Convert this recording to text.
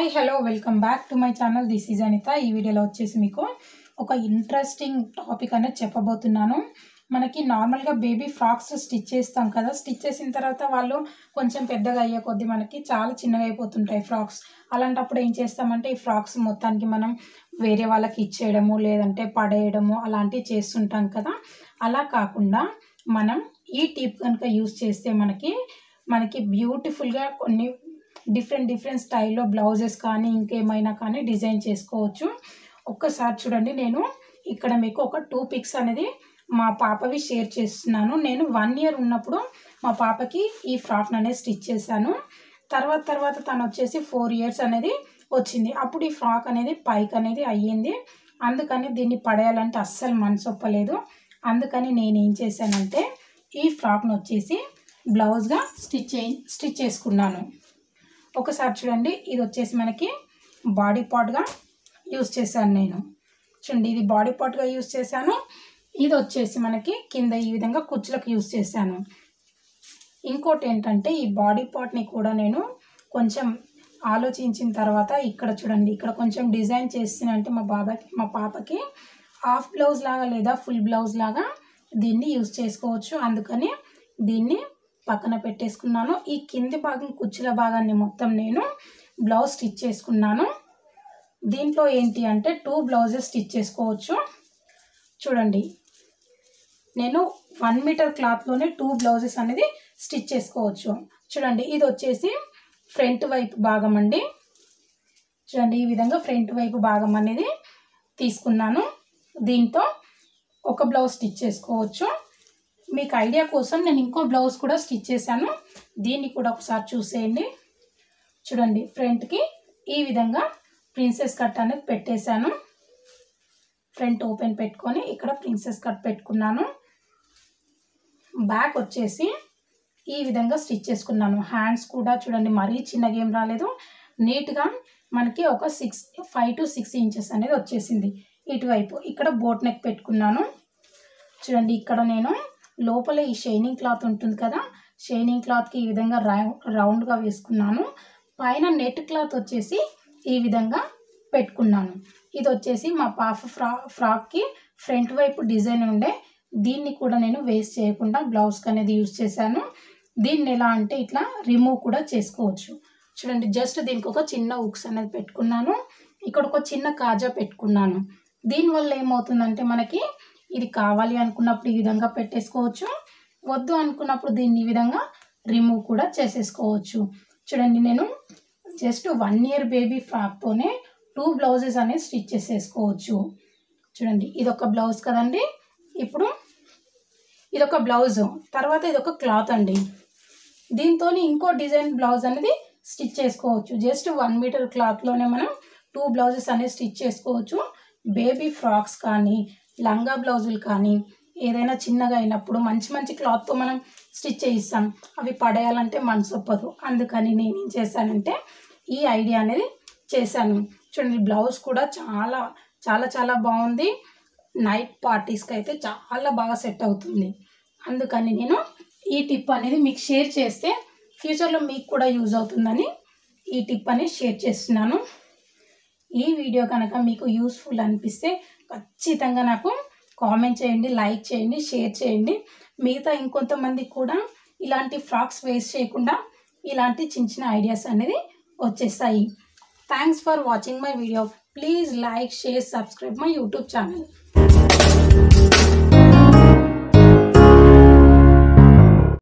Hi hello welcome back to my channel this is Anita ई video वीको interesting topic अनेबोతున్నాను मन की नार्मल గా बेबी फ्रॉक्स स्टिच कदा स्टिच तरह वालू కొంచెం పెద్దగా అయ్యే కొద్ది मन की చాలా చిన్నగా అయిపోతుంటాయి ఫ్రాక్స్ అలాంటప్పుడు ఏం చేస్తామంటే ఈ ఫ్రాక్స్ మొత్తానికి మనం వేరే వాళ్ళకి ఇచ్చేయడమో లేదంటే పడేయడమో అలాంటి చేస్తుంటాం కదా అలా కాకుండా మనం ఈ టిప్ గనుక యూస్ చేస్తే మనకి బ్యూటిఫుల్ గా కొన్ని डिफरेंट डिफरेंट स्टाइल ब्लाउजेस कानी इंकेमैना कानी डिजाइन चेसुकोवच्चु। ओक्कसारि चूडंडी नेनु इक्कड मीकु ओक 2 पिक्स अनेदी मा पापवी शेर चेस्तुन्नानु। नेनु 1 इयर उन्नप्पुडु मा पापकी ई फ्राक नने स्टिच चेशानु। तर्वात तनु वच्चेसी 4 इयर्स अनेदी वच्चिंदी। अप्पुडु ई फ्राक अनेदी पैक अनेदी अय्यिंदी। अंदुकनि दीन्नि पडेयालंटे अस्सल मनसोप्पलेदु। अंदुकनि नेनु एं चेशानंटे ई फ्राक नु वच्चेसी ब्लाउज गा स्टिच चेसुकुन्नानु। ఒకసారి చూడండి ఇది వచ్చేసి మనకి బాడీ పార్ట్ గా యూస్ చేశాను నేను। చూడండి ఇది బాడీ పార్ట్ గా యూస్ చేశాను। ఇది వచ్చేసి మనకి కింద ఈ విధంగా కుచ్చులకు యూస్ చేశాను। ఇంకోటి ఏంటంటే ఈ బాడీ పార్ట్ ని కూడా నేను కొంచెం ఆలోచించిన తర్వాత ఇక్కడ చూడండి ఇక్కడ కొంచెం డిజైన్ చేస్తున్నా అంటే మా పాపకి హాఫ్ బ్లౌజ్ లాగా లేదా ఫుల్ బ్లౌజ్ లాగా దీన్ని యూస్ చేసుకోవచ్చు। అందుకని దీన్ని పక్కన పెట్టేసుకున్నాను। ఈ కింది భాగం కుచ్చుల భాగాన్ని మొత్తం నేను బ్లౌజ్ స్టిచ్ చేసుకున్నాను। దీంట్లో ఏంటి అంటే 2 బ్లౌజెస్ స్టిచ్ చేసుకోవచ్చు। చూడండి నేను 1 మీటర్ క్లాత్ లోనే 2 బ్లౌజెస్ అనేది స్టిచ్ చేసుకోవచ్చు। చూడండి ఇది వచ్చేసి ఫ్రంట్ వైపు భాగం అండి। చూడండి ఈ విధంగా ఫ్రంట్ వైపు భాగం అనేది తీసుకున్నాను। దీంతో ఒక బ్లౌజ్ స్టిచ్ చేసుకోవచ్చు। మీకు ఐడియా కోసం నేను ఇంకో బ్లౌజ్ కూడా స్టిచ్ చేశాను। దీన్ని కూడా ఒకసారి చూసేయండి। చూడండి ఫ్రంట్ కి ఈ విధంగా ప్రిన్సెస్ కట్ అనేది పెట్టేశాను। ఫ్రంట్ ఓపెన్ పెట్టుకొని ఇక్కడ ప్రిన్సెస్ కట్ పెట్టుకున్నాను। బ్యాక్ వచ్చేసి ఈ విధంగా స్టిచ్ చేసుకున్నాను। హ్యాండ్స్ కూడా చూడండి మరీ చిన్నగా ఏం రాలేదు। నీట్ గా మనకి ఒక 5 to 6 ఇంచెస్ అనేది వచ్చేసింది। ఇటువైపు ఇక్కడ బోట్ నెక్ పెట్టుకున్నాను। చూడండి ఇక్కడ నేను లోపల ఈ షైనింగ్ క్లాత్ ఉంటుంది కదా షైనింగ్ క్లాత్ కి ఈ విధంగా రౌండ్ గా వేసుకున్నాను। పైన నెట్ క్లాత్ వచ్చేసి ఈ విధంగా పెట్టుకున్నాను। ఇది వచ్చేసి మా పాప ఫ్రాక్ కి ఫ్రంట్ వైపు డిజైన్ ఉండే దీన్ని కూడా నేను వేస్ట్ చేయకుండా బ్లౌజ్ కనేది యూస్ చేశాను। దీన్ని ఎలా అంటే ఇట్లా రిమూవ్ కూడా చేసుకోవచ్చు। చూడండి జస్ట్ దీనికి ఒక చిన్న హుక్స్ అనేది పెట్టుకున్నాను। ఇక్కడ ఒక చిన్న కాజా పెట్టుకున్నాను। దీని వల్ల ఏమవుతుందంటే మనకి ఇది కావాలి అనుకున్నప్పుడు ఈ విధంగా పెట్టేసుకోవచ్చు। వద్దు అనుకున్నప్పుడు దీన్ని ఈ విధంగా రిమూవ్ కూడా చేసేసుకోవచ్చు। చూడండి నేను జస్ట్ 1 ఇయర్ బేబీ ఫ్రాక్ తోనే 2 బ్లౌజెస్ అనే స్టిచ్ చేసేసుకోవచ్చు। చూడండి ఇది ఒక బ్లౌజ్ కదండి। ఇప్పుడు ఇది ఒక బ్లౌజ్ తర్వాత ఇది ఒక క్లాత్ అండి। దీంతోని ఇంకో డిజైన్ బ్లౌజ్ అనేది స్టిచ్ చేసుకోవచ్చు। జస్ట్ 1 మీటర్ క్లాత్ లోనే మనం 2 బ్లౌజెస్ అనే స్టిచ్ చేసుకోవచ్చు। బేబీ ఫ్రాక్స్ కానీ లంగా బ్లౌజులు కానీ ఏదైనా చిన్నగా అయినప్పుడు మంచి మంచి క్లాత్తో మనం స్టిచ్ చేయిస్తాం అవి పడేయాలంటే మనసు ఒప్పదు। అందుకని నేను ఏం చేశానంటే ఈ ఐడియా అనేది చేశాను। చూడండి బ్లౌజ్ కూడా చాలా చాలా చాలా బాగుంది। నైట్ పార్టీస్కి అయితే చాలా బాగా సెట్ అవుతుంది। అందుకని నేను ఈ టిప్ అనేది మీకు షేర్ చేస్తే ఫ్యూచర్లో మీకు కూడా యూజ్ అవుతుందని ఈ టిప్ అనేది షేర్ చేస్తున్నాను। ఈ వీడియో కనుక మీకు యూస్ఫుల్ అనిపిస్తే ఖచ్చితంగా నాకు కామెంట్ చేయండి, లైక్ చేయండి, షేర్ చేయండి। మిగతా ఇంకొంతమంది కూడా ఇలాంటి ఫ్రాక్స్ వేస్ట్ చేయకుండా ఇలాంటి చిన్న చిన్న ఐడియాస్ అనేది వచ్చేస్తాయి। Thanks for watching my video. Please like, share, subscribe my YouTube channel.